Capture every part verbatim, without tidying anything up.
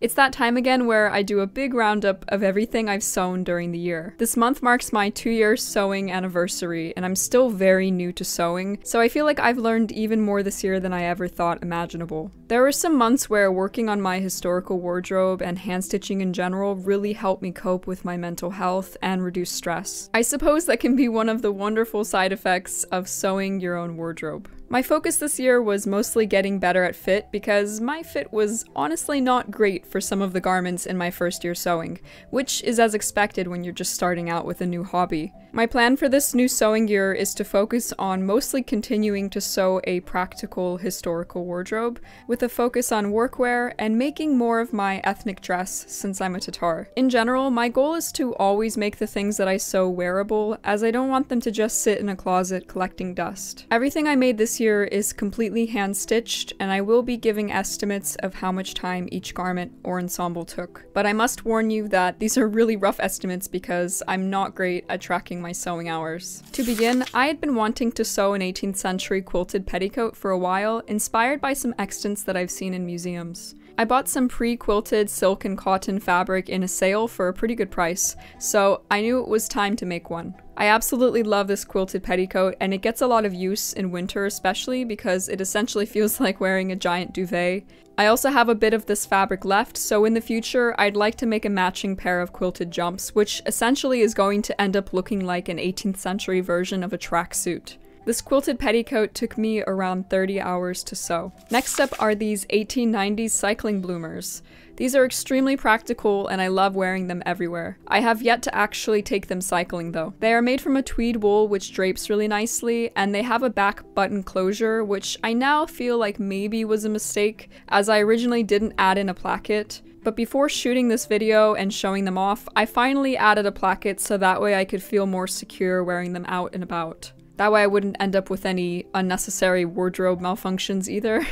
It's that time again where I do a big roundup of everything I've sewn during the year. This month marks my two-year sewing anniversary, and I'm still very new to sewing, so I feel like I've learned even more this year than I ever thought imaginable. There were some months where working on my historical wardrobe and hand-stitching in general really helped me cope with my mental health and reduce stress. I suppose that can be one of the wonderful side effects of sewing your own wardrobe. My focus this year was mostly getting better at fit because my fit was honestly not great for some of the garments in my first year sewing, which is as expected when you're just starting out with a new hobby. My plan for this new sewing year is to focus on mostly continuing to sew a practical historical wardrobe with a focus on workwear and making more of my ethnic dress since I'm a Tatar. In general, my goal is to always make the things that I sew wearable as I don't want them to just sit in a closet collecting dust. Everything I made this year is completely hand-stitched, and I will be giving estimates of how much time each garment or ensemble took. But I must warn you that these are really rough estimates because I'm not great at tracking my sewing hours. To begin, I had been wanting to sew an eighteenth century quilted petticoat for a while, inspired by some extents that I've seen in museums. I bought some pre-quilted silk and cotton fabric in a sale for a pretty good price, so I knew it was time to make one. I absolutely love this quilted petticoat, and it gets a lot of use in winter especially because it essentially feels like wearing a giant duvet. I also have a bit of this fabric left, so in the future I'd like to make a matching pair of quilted jumps, which essentially is going to end up looking like an eighteenth century version of a tracksuit. This quilted petticoat took me around thirty hours to sew. Next up are these eighteen nineties cycling bloomers. These are extremely practical and I love wearing them everywhere. I have yet to actually take them cycling though. They are made from a tweed wool which drapes really nicely, and they have a back button closure which I now feel like maybe was a mistake as I originally didn't add in a placket. But before shooting this video and showing them off, I finally added a placket so that way I could feel more secure wearing them out and about. That way I wouldn't end up with any unnecessary wardrobe malfunctions either.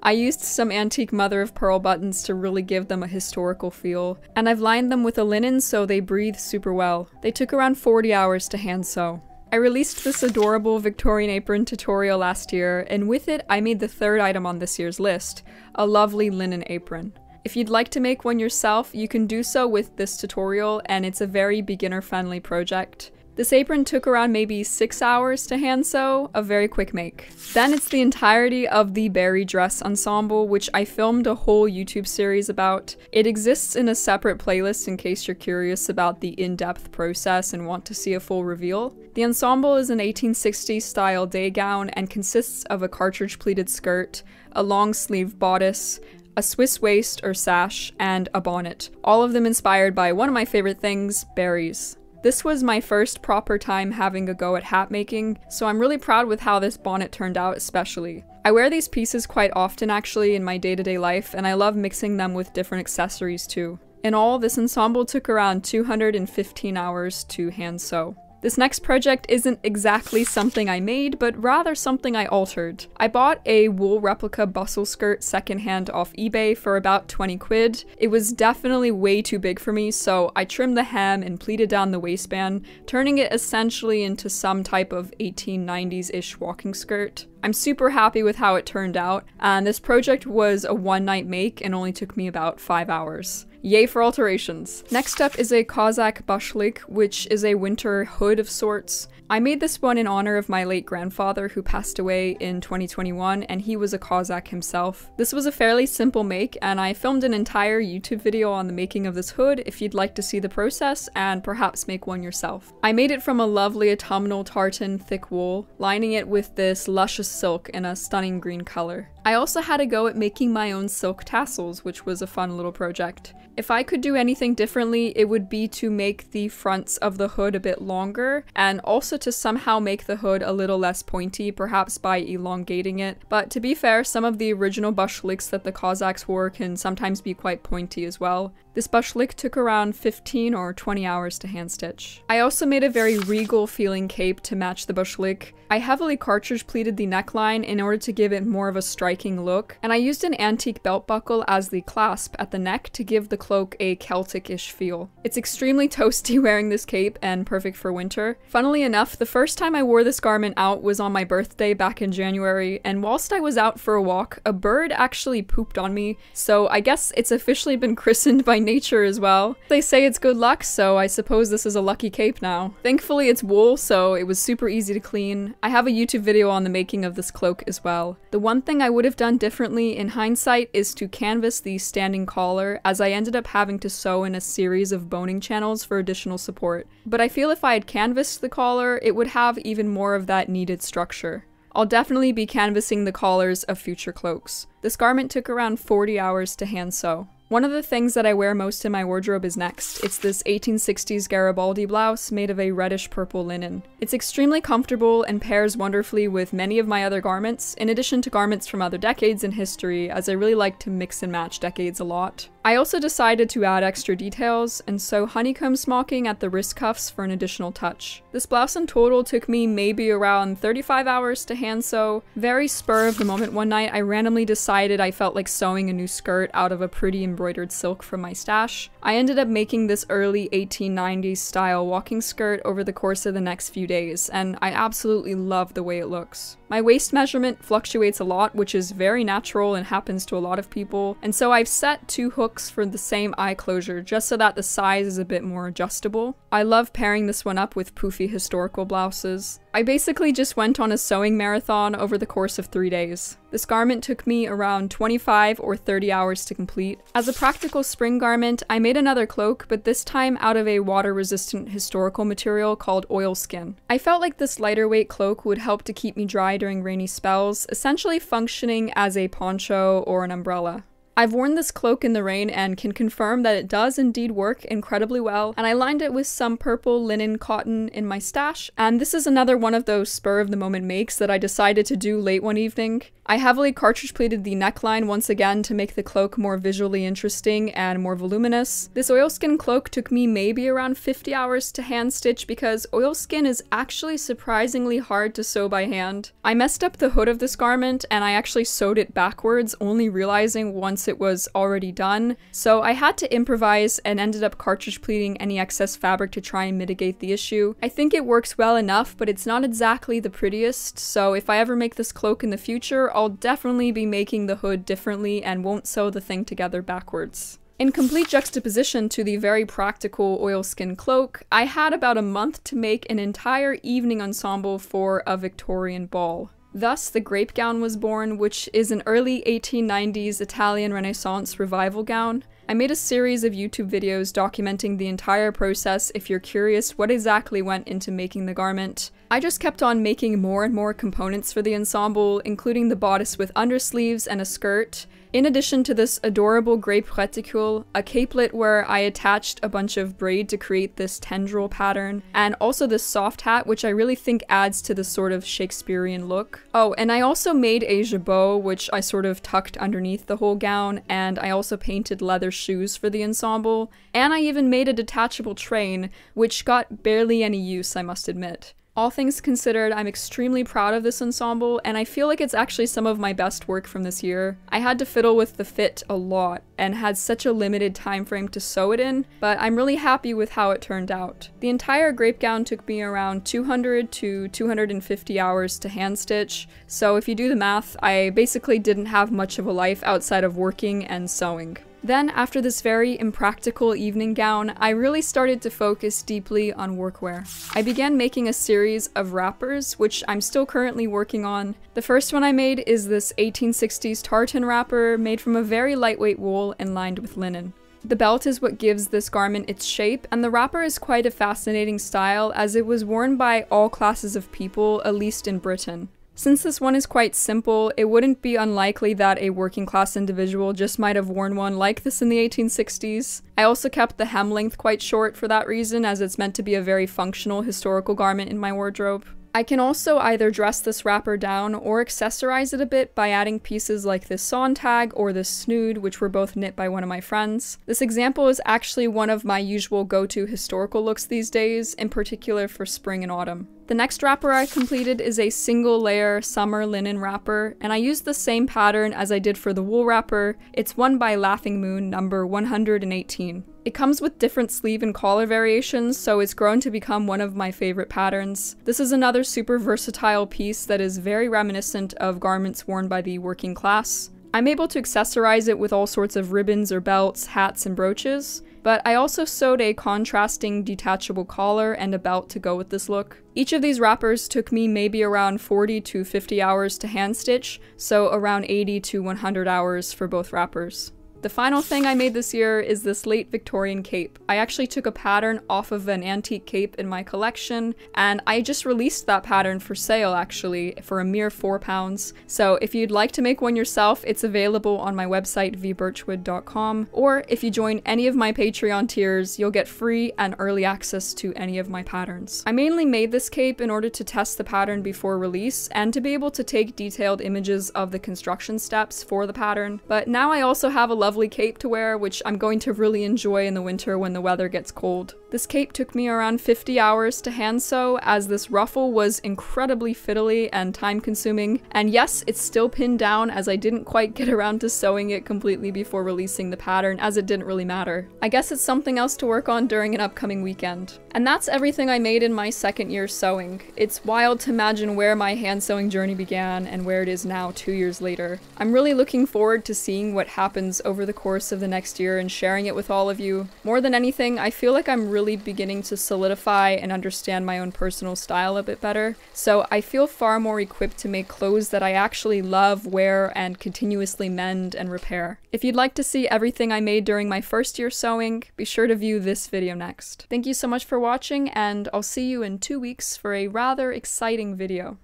I used some antique mother-of-pearl buttons to really give them a historical feel, and I've lined them with a linen so they breathe super well. They took around forty hours to hand sew. I released this adorable Victorian apron tutorial last year, and with it I made the third item on this year's list, a lovely linen apron. If you'd like to make one yourself, you can do so with this tutorial, and it's a very beginner-friendly project. This apron took around maybe six hours to hand sew, a very quick make. Then it's the entirety of the berry dress ensemble, which I filmed a whole YouTube series about. It exists in a separate playlist in case you're curious about the in-depth process and want to see a full reveal. The ensemble is an eighteen sixties style day gown and consists of a cartridge pleated skirt, a long sleeve bodice, a Swiss waist or sash, and a bonnet. All of them inspired by one of my favorite things, berries. This was my first proper time having a go at hat making, so I'm really proud with how this bonnet turned out especially. I wear these pieces quite often actually in my day-to-day life, and I love mixing them with different accessories too. In all, this ensemble took around two hundred fifteen hours to hand sew. This next project isn't exactly something I made, but rather something I altered. I bought a wool replica bustle skirt secondhand off eBay for about twenty quid. It was definitely way too big for me, so I trimmed the hem and pleated down the waistband, turning it essentially into some type of eighteen nineties-ish walking skirt. I'm super happy with how it turned out, and this project was a one-night make and only took me about five hours. Yay for alterations! Next up is a Cossack Bashlik, which is a winter hood of sorts. I made this one in honor of my late grandfather who passed away in twenty twenty-one, and he was a Cossack himself. This was a fairly simple make, and I filmed an entire YouTube video on the making of this hood if you'd like to see the process and perhaps make one yourself. I made it from a lovely autumnal tartan thick wool, lining it with this luscious silk in a stunning green color. I also had a go at making my own silk tassels, which was a fun little project. If I could do anything differently, it would be to make the fronts of the hood a bit longer, and also to somehow make the hood a little less pointy, perhaps by elongating it. But to be fair, some of the original bashliks that the Cossacks wore can sometimes be quite pointy as well. This bashlik took around fifteen or twenty hours to hand stitch. I also made a very regal feeling cape to match the bashlik. I heavily cartridge pleated the neckline in order to give it more of a stripe striking look, and I used an antique belt buckle as the clasp at the neck to give the cloak a Celtic-ish feel. It's extremely toasty wearing this cape and perfect for winter. Funnily enough, the first time I wore this garment out was on my birthday back in January, and whilst I was out for a walk, a bird actually pooped on me, so I guess it's officially been christened by nature as well. They say it's good luck, so I suppose this is a lucky cape now. Thankfully it's wool, so it was super easy to clean. I have a YouTube video on the making of this cloak as well. The one thing I would have done differently in hindsight is to canvas the standing collar, as I ended up having to sew in a series of boning channels for additional support. But I feel if I had canvassed the collar, it would have even more of that needed structure. I'll definitely be canvassing the collars of future cloaks. This garment took around forty hours to hand sew. One of the things that I wear most in my wardrobe is next. It's this eighteen sixties Garibaldi blouse made of a reddish-purple linen. It's extremely comfortable and pairs wonderfully with many of my other garments, in addition to garments from other decades in history, as I really like to mix and match decades a lot. I also decided to add extra details, and sew honeycomb smocking at the wrist cuffs for an additional touch. This blouse in total took me maybe around thirty-five hours to hand sew. Very spur of the moment one night, I randomly decided I felt like sewing a new skirt out of a pretty embroidered silk from my stash. I ended up making this early eighteen nineties style walking skirt over the course of the next few days, and I absolutely love the way it looks. My waist measurement fluctuates a lot, which is very natural and happens to a lot of people, and so I've set two hooks for the same eye closure just so that the size is a bit more adjustable. I love pairing this one up with poofy historical blouses. I basically just went on a sewing marathon over the course of three days. This garment took me around twenty-five or thirty hours to complete. As a practical spring garment, I made another cloak, but this time out of a water-resistant historical material called oilskin. I felt like this lighter weight cloak would help to keep me dry during rainy spells, essentially functioning as a poncho or an umbrella. I've worn this cloak in the rain and can confirm that it does indeed work incredibly well, and I lined it with some purple linen cotton in my stash, and this is another one of those spur-of-the-moment makes that I decided to do late one evening. I heavily cartridge pleated the neckline once again to make the cloak more visually interesting and more voluminous. This oilskin cloak took me maybe around fifty hours to hand stitch because oilskin is actually surprisingly hard to sew by hand. I messed up the hood of this garment and I actually sewed it backwards, only realizing once it was already done, so I had to improvise and ended up cartridge pleating any excess fabric to try and mitigate the issue. I think it works well enough, but it's not exactly the prettiest, so if I ever make this cloak in the future, I'll I'll definitely be making the hood differently and won't sew the thing together backwards. In complete juxtaposition to the very practical oilskin cloak, I had about a month to make an entire evening ensemble for a Victorian ball. Thus, the grape gown was born, which is an early eighteen nineties Italian Renaissance revival gown. I made a series of YouTube videos documenting the entire process if you're curious what exactly went into making the garment. I just kept on making more and more components for the ensemble, including the bodice with undersleeves and a skirt. In addition to this adorable grape reticule, a capelet where I attached a bunch of braid to create this tendril pattern, and also this soft hat, which I really think adds to the sort of Shakespearean look. Oh, and I also made a jabot, which I sort of tucked underneath the whole gown, and I also painted leather shoes for the ensemble, and I even made a detachable train, which got barely any use, I must admit. All things considered, I'm extremely proud of this ensemble, and I feel like it's actually some of my best work from this year. I had to fiddle with the fit a lot, and had such a limited time frame to sew it in, but I'm really happy with how it turned out. The entire grape gown took me around two hundred to two hundred fifty hours to hand stitch, so if you do the math, I basically didn't have much of a life outside of working and sewing. Then, after this very impractical evening gown, I really started to focus deeply on workwear. I began making a series of wrappers, which I'm still currently working on. The first one I made is this eighteen sixties tartan wrapper made from a very lightweight wool and lined with linen. The belt is what gives this garment its shape, and the wrapper is quite a fascinating style as it was worn by all classes of people, at least in Britain. Since this one is quite simple, it wouldn't be unlikely that a working class individual just might have worn one like this in the eighteen sixties. I also kept the hem length quite short for that reason, as it's meant to be a very functional historical garment in my wardrobe. I can also either dress this wrapper down or accessorize it a bit by adding pieces like this Sontag or this snood, which were both knit by one of my friends. This example is actually one of my usual go-to historical looks these days, in particular for spring and autumn. The next wrapper I completed is a single layer summer linen wrapper, and I used the same pattern as I did for the wool wrapper. It's one by Laughing Moon, number one hundred eighteen. It comes with different sleeve and collar variations, so it's grown to become one of my favorite patterns. This is another super versatile piece that is very reminiscent of garments worn by the working class. I'm able to accessorize it with all sorts of ribbons or belts, hats, and brooches. But I also sewed a contrasting detachable collar and a belt to go with this look. Each of these wrappers took me maybe around forty to fifty hours to hand stitch, so around eighty to one hundred hours for both wrappers. The final thing I made this year is this late Victorian cape. I actually took a pattern off of an antique cape in my collection, and I just released that pattern for sale actually, for a mere four pounds. So if you'd like to make one yourself, it's available on my website v birchwood dot com, or if you join any of my Patreon tiers, you'll get free and early access to any of my patterns. I mainly made this cape in order to test the pattern before release, and to be able to take detailed images of the construction steps for the pattern, but now I also have a love lovely cape to wear, which I'm going to really enjoy in the winter when the weather gets cold. This cape took me around fifty hours to hand sew, as this ruffle was incredibly fiddly and time consuming, and yes, it's still pinned down as I didn't quite get around to sewing it completely before releasing the pattern, as it didn't really matter. I guess it's something else to work on during an upcoming weekend. And that's everything I made in my second year sewing. It's wild to imagine where my hand sewing journey began and where it is now two years later. I'm really looking forward to seeing what happens over the course of the next year and sharing it with all of you. More than anything, I feel like I'm really beginning to solidify and understand my own personal style a bit better, so I feel far more equipped to make clothes that I actually love, wear, and continuously mend and repair. If you'd like to see everything I made during my first year sewing, be sure to view this video next. Thank you so much for watching, and I'll see you in two weeks for a rather exciting video.